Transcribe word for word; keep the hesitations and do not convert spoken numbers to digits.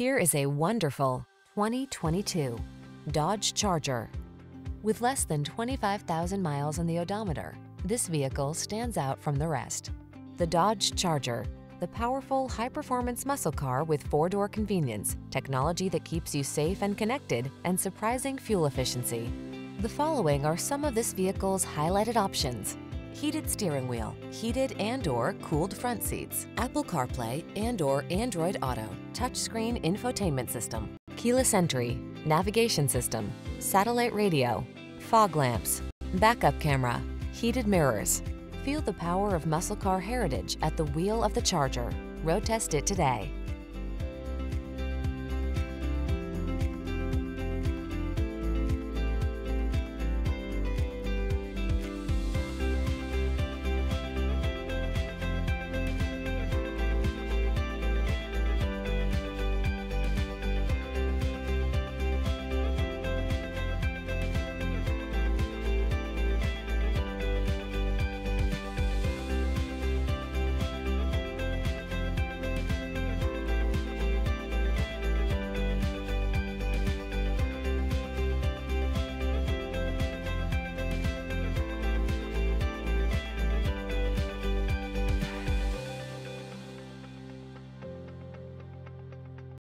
Here is a wonderful twenty twenty-two Dodge Charger. With less than twenty-five thousand miles on the odometer, this vehicle stands out from the rest. The Dodge Charger, the powerful, high-performance muscle car with four-door convenience, technology that keeps you safe and connected, and surprising fuel efficiency. The following are some of this vehicle's highlighted options: heated steering wheel, heated and/or cooled front seats, Apple CarPlay and/or Android Auto, touchscreen infotainment system, keyless entry, navigation system, satellite radio, fog lamps, backup camera, heated mirrors. Feel the power of muscle car heritage at the wheel of the Charger. Road test it today.